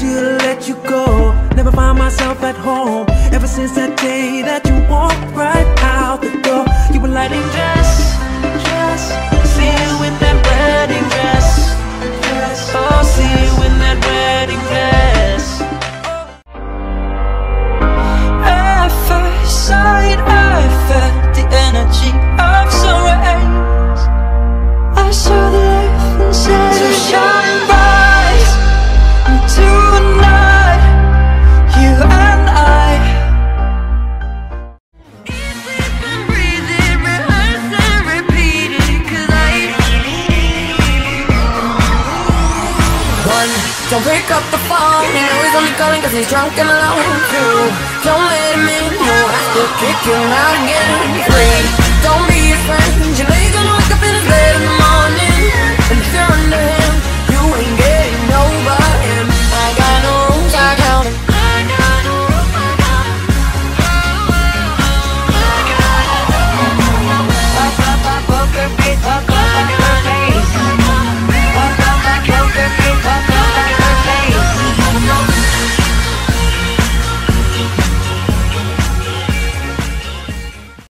She'll let you go. Never find myself at home. Ever since that day that you walked right out the door, you were lighting dress. See you in that wedding dress. Oh, see you in that wedding dress. At first sight, I felt the energy of sunrise. I saw the life inside to shine bright. Don't pick up the phone, you know he's only calling cause he's drunk and alone. Two, don't let him in, no, I still kick him out again. Three, don't